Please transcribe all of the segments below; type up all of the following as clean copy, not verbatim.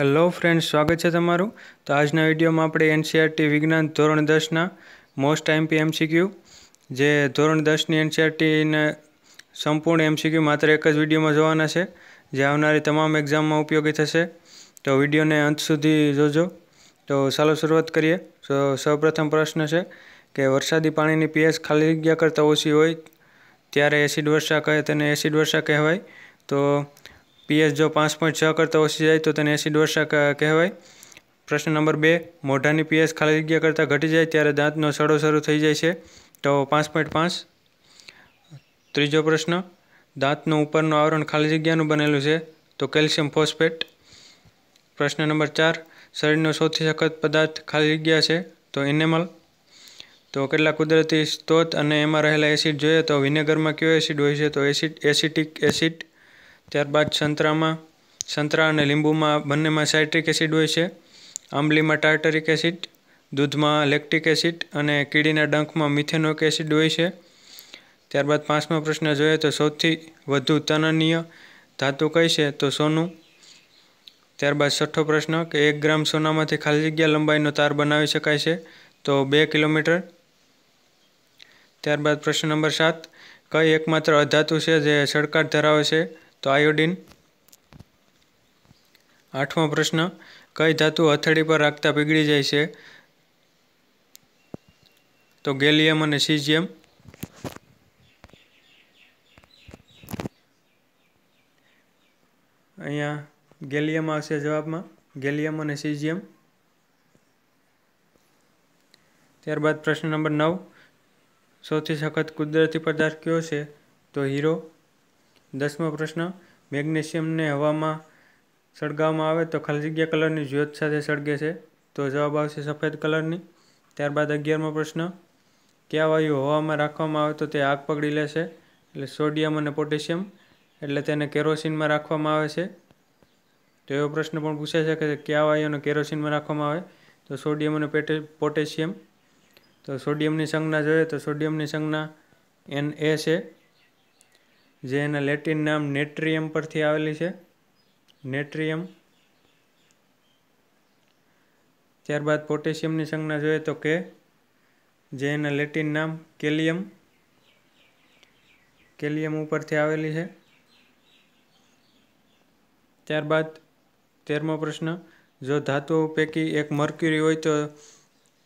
Hello friends, स्वागत है तमारू। तो आज वीडियो में आपणे एनसीईआरटी विज्ञान धोरण 10 ना मोस्ट एमपी एमसीक्यू जे धोरण 10 नी एनसीईआरटी ने संपूर्ण एमसीक्यू मात्र एक ज विडियो में जोवाना छे, जे आवनारी तमाम एग्जाम में उपयोगी थशे। तो विडियो ने अंत सुधी जोजो। तो चालो शुरुआत करिए। तो सर्वप्रथम प्रश्न छे कि वरसादी पाणीनी पीएच खाली जग्या करता ओछी होय त्यारे एसिड वर्षा कहे, तेने एसिड वर्षा कहेवाय। तो पीएच जो 5.6 करता ओछी जाए तो तेने एसिड वर्षा कहेवाय। प्रश्न नंबर 2, मोढानी पीएच खाली जग्या करता घटी जाए त्यारे दांतनो सड़ो शरू थई जाय छे, तो 5.5। त्रीजो प्रश्न, दांतनो उपरनो आवरण खाली जग्यानुं बनेलुं छे, तो कैल्शियम फॉस्फेट। प्रश्न नंबर 4, शरीरनो सौथी सखत पदार्थ खाली जग्या छे, तो एनेमल। तो केटला कुदरती स्त्रोत अने एमां रहेला एसिड जोईए, तो विनेगर में क्यो एसिड होय छे, तो एसिटिक एसिड। त्यारबाद संतरा और लींबू में बने में साइट्रिक एसिड होय छे, आंबली में टार्टरिक एसिड, दूध में लैक्टिक एसिड और कीड़ीना डंक में मिथेनोइक एसिड होय छे। त्यारबाद 5मो प्रश्न जोईए तो सौथी वधु तननीय धातु कई छे, तो सोनू। त्यारबाद 6ठो प्रश्न कि 1 ग्राम सोना में खाली जग्या लंबाईनो तार बनावी शकाय छे, तो 2 किलोमीटर। त्यारबाद प्रश्न नंबर 7, कई एकमात्र अधातु छे जे छड़काट धरावे छे, तो आयोडीन। 8मो प्रश्न, कई धातु हथेड़ी पर रखता पीगड़ी जाए छे, तो गैलियम और सीजियम। अहींया गैलियम आवशे जवाब में, गैलियम और सीजियम। त्यारबाद प्रश्न नंबर 9, सौथी सखत कुदरती पदार्थ क्यों छे, तो हीरो। 10मो प्रश्न, मैग्नेशियम ने हवा में सड़गाववामां आवे तो खाली जग्या कलर की ज्योत साथे सड़गे छे, तो जवाब आवशे सफेद कलर की। त्यारबाद 11मो प्रश्न, क्या वायु हवा में राखवामां आवे तो ते आग पकड़ी ले छे, एटले सोडियम और पोटेशियम, एटले तेने केरोसीन में राखवामां आवे छे। तो एवो प्रश्न पण पूछाय छे कि क्या वायुने केरोसीन में राखवामां आवे, तो सोडियम और पोटेशियम। तो सोडियमनी संज्ञा जोईए तो सोडियमनी संज्ञा Na छे, जे एना लेटिन नाम नेट्रियम परथी आवेली छे, नेट्रियम। त्यारबाद पोटेशियमनी संज्ञा जोईए तो के, जे एना लेटिन नाम केलियम, केलियम उपरथी आवेली छे। त्यारबाद 13मो प्रश्न, जो धातुओं पैकी एक मर्क्यूरी होय तो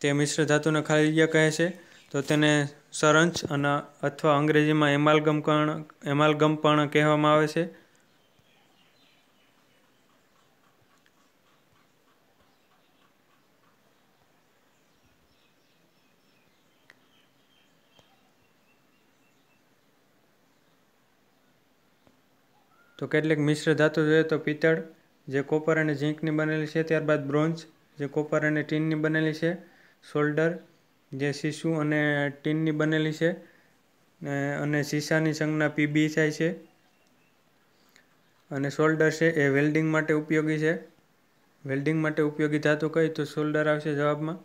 ते मिश्र धातुने खाली जग्या कहे छे, तो तेने सरंच अने अथवा अंग्रेजी में एमालगम पण कहेवामां आवे छे। तो केटलीक मिश्र धातु जोईए तो पीतळ जे कोपर अने झींकनी बनेली छे, त्यारबाद ब्रोंज जे कोपर अने टीननी बनेली छे, सोल्डर जे शीशू अने टीननी बनेली छे अने शीशानी संज्ञा पीबी थाय छे, अने सोल्डर छे ए वेल्डिंग माटे उपयोगी छे, वेल्डिंग माटे उपयोगी धातु कई, तो सोल्डर आवशे जवाबमां।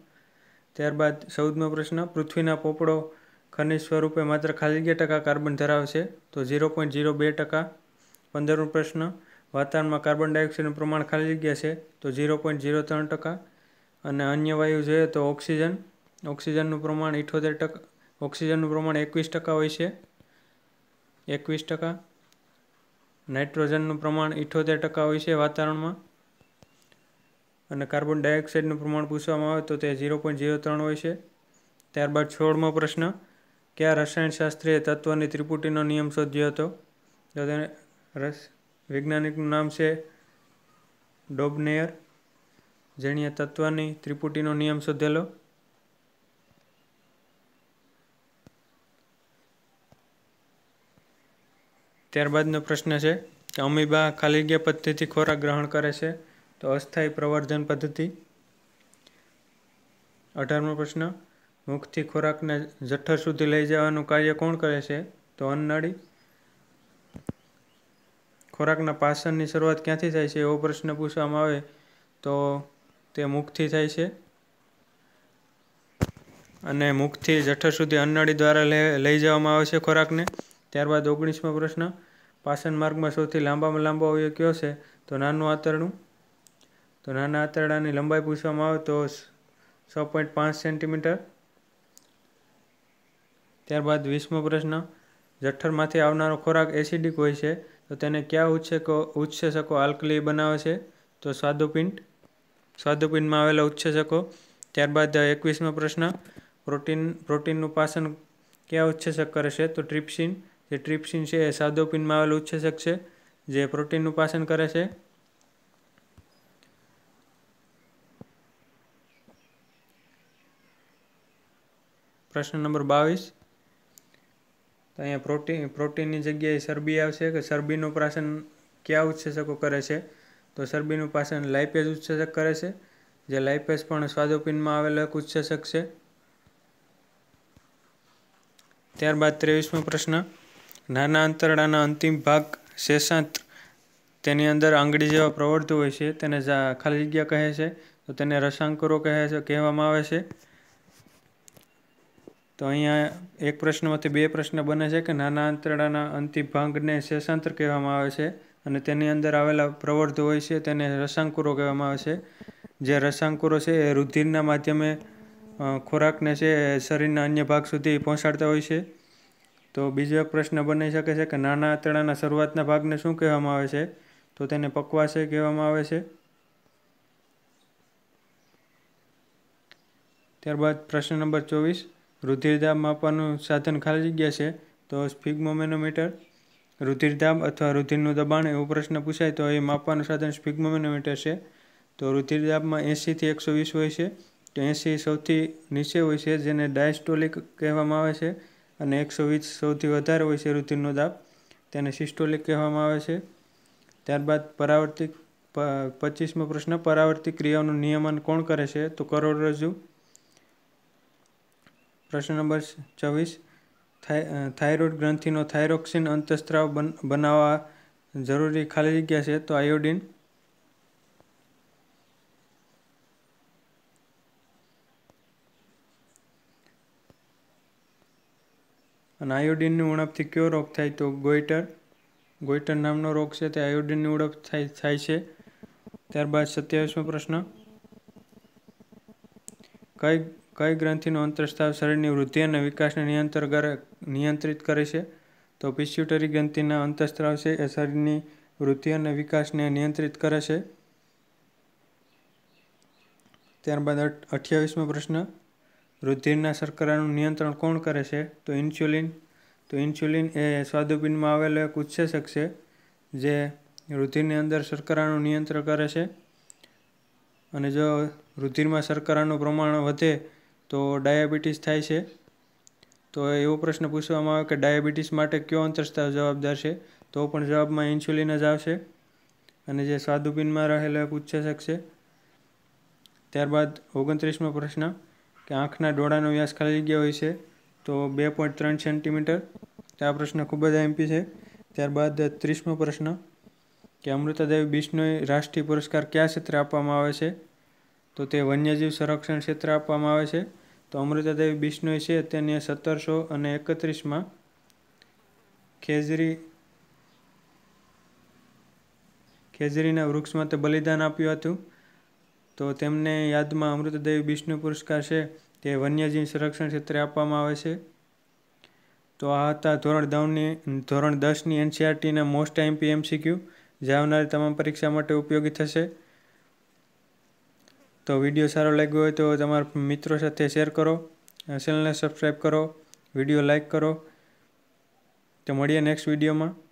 त्यारबाद 14मो प्रश्न, पृथ्वीना पोपड़ो खनिज स्वरूपे मात्र खाली जग्या टका कार्बन धरावे छे, तो 0.02%। 15मो प्रश्न, वातावरणमां कार्बन डायोक्साइडनुं प्रमाण खाली जग्या छे, तो 0.03%। अने अन्य वायु जोईए तो ऑक्सीजननुं प्रमाण 78%, ऑक्सीजननुं प्रमाण 21% होय छे, 21%। नाइट्रोजननुं प्रमाण 78% होय छे वातावरणमां, अने कार्बन डायोक्साइडनुं प्रमाण पूछवामां आवे तो ते 0.03 होय छे। त्यारबाद 16मो प्रश्न, क्या रसायनशास्त्रीय तत्वनी त्रिपुटीनो नियम शोध्यो हतो, तो तेने रस वैज्ञानिकनुं नाम छे डोबनेयर, जेणीए तत्वनी त्रिपुटीनो नियम शोधेलो। त्यारबादनो प्रश्न छे कि अमीबा खाली जग्या पद्धतिथी खोराक ग्रहण करे छे, तो अस्थायी प्रवर्धन पद्धति। 18मो प्रश्न, मुखथी खोराकने जठर सुधी लई जवानुं कार्य कोण करे छे, तो अन्ननाળી। खोराकना पाचननी शरूआत क्यांथी थाय छे एवो प्रश्न पूछवामां आवे तो ते मुखथी थाय छे, अने मुखथी जठर सुधी अन्ननाળી द्वारा लई जवामां आवे छे खोराकने। त्यारबाद 19मो प्रश्न, पाचन मार्ग में सौथी लांबामां लांबो अवयव क्यो छे, तो नानुं आंतरडું। तो नाना आंतरडानी लंबाई पूछवामां आवे तो 6.5 सेंटीमीटर। त्यारबाद 20मो प्रश्न, जठरमांथी आवनारो खोराक एसिडिक होय छे तो तेने क्या उत्सेचको आल्कली बनावे छे तो स्वादुपिंड, स्वादुपिंड में आवेला उत्सेचको। त्यारबाद 21मो प्रश्न, प्रोटीननुं पाचन क्या उत्सेचक करे छे तो ट्रिप्सिन। जे ट्रिप्सिन छे ए स्वादुपिंड में आवेलो उत्सेचक छे जे प्रोटीननुं पाचन करे छे। प्रश्न नंबर 22, तो अँ प्रोटीन जगह चर्बी आवशे कि चर्बीनु पाचन क्या उत्सेचको करे छे तो चर्बीनु पाचन लाइपेज उत्सेचक करे छे जे लाइपेज पण स्वादुपिंड में आवेलो एक उत्सेचक छे। त्यारबाद 23मो प्रश्न, नाना आंतरडाना अंतिम भाग शेषांत्र तेनी अंदर आंगळी जेवा प्रवर्तु होय छे तेने खाली जग्या कहे छे तो तेने रसांकुरो कहे छे कहेवामां आवे छे। तो अहींया एक प्रश्नमांथी बे प्रश्न बने छे कि नाना आंतरडाना अंतिम भागने शेषांत्र कहेवामां आवे छे अने तेनी अंदर आवेला प्रवर्धो होय छे तेने रसांकुरो कहेवामां आवे छे। जे रसांकुरो छे ए रुधिरना माध्यमे खोराकने छे शरीरना अन्य भाग सुधी पहोंचाडता होय छे। तो बीजो एक प्रश्न बनी शके छे कि नाना आंतरडाना शरूआतना भागने शुं कहेवामां आवे छे तो तेने पक्वाशय कहेवामां आवे छे। त्यारबाद प्रश्न नंबर 24, रुधिरदाब मापवानुं साधन खाली जग्या छे तो स्फिग्मोमेनोमीटर, रुधिरदाब अथवा रुधिरनुं दबाण एवो प्रश्न पूछाय तो ए मापवानुं साधन स्फिग्मोमेनोमीटर छे। तो रुधिरदाबमां 80 થી 120 होय छे तो 80 સૌથી નીચે હોય છે જેને ડાયસ્ટોલિક કહેવામાં આવે છે અને 120 સૌથી વધારે હોય છે રુધિરનો દાબ તેને સિસ્ટોલિક કહેવામાં આવે છે। ત્યારબાદ પરાવર્તિત 25મો પ્રશ્ન, પરાવર્તિત ક્રિયાઓનું નિયમન કોણ કરે છે તો કરોડરજ્જુ। प्रश्न नंबर 24, थायरॉइड ग्रंथि थायरोक्सिन अंतस्त्राव बनावा जरूरी खाली जग्या है तो आयोडीन। आयोडीन उणपथी क्यों रोग थाय तो गोइटर, गोइटर नामनो रोग है तो आयोडीन उणप थाय। त्यारबाद 27मो प्रश्न, कई ग्रंथिनो अंतस्त्राव शरीरनी वृद्धि और विकासने नियंत्रित करे छे तो पिट्यूटरी ग्रंथिना अंतस्त्राव छे ए शरीरनी वृद्धि और विकासने नियंत्रित करे छे। त्यारबाद 28मो प्रश्न, रुधिरना शर्करानुं नियंत्रण कोण करे छे तो इन्स्युलिन। तो इन्स्युलिन ए स्वादुपिंडमां आवेलो एक उत्सेचक छे जे रुधिरनी अंदर शर्करानुं नियंत्रण करे छे अने जो रुधिरमां शर्करानुं प्रमाण वधे तो डायाबीटीस थाय छे। तो एवो प्रश्न पूछवामां आवे कि डायाबीटीस माटे क्यो अंतस्त्राव जवाबदार छे तो पण जवाबमां इन्स्युलिन ज आवशे अने जे स्वादुपिंडमां रहेलो एक उत्सेचक छे। त्यारबाद 29मो प्रश्न, कि आँखना डोळानो व्यास खाली जग्या होय छे तो 2.3 सेंटीमीटर। तो आ प्रश्न खूब ज एमपी छे। त्यारबाद 30मो प्रश्न, कि अमृतादेवी बिश्नोई राष्ट्रीय पुरस्कार क्या क्षेत्रे आपवामां आवे छे तो ते वन्यजीव संरक्षण क्षेत्र आपवामां आवे छे। तो अमृतादेवी बिश्नोई छे तेने 1731 में खेजरीना वृक्ष माटे बलिदान आप्युं हतुं तो तेमने याद में अमृतादेवी बिश्नोई पुरस्कार छे ते वन्यजीव संरक्षण क्षेत्रे आपवामां आवे छे। तो आ हता धोरण 10 नी एनसीईआरटी ना मोस्ट एमपी एमसीक्यू जे आवनारी तमाम परीक्षा माटे उपयोगी थशे। तो विडियो सारो लाग्यो होय तो तमारा मित्रों साथे शेर करो, चैनलने सब्सक्राइब करो, विडियो लाइक करो। तो मळीए नेक्स्ट विडियो में।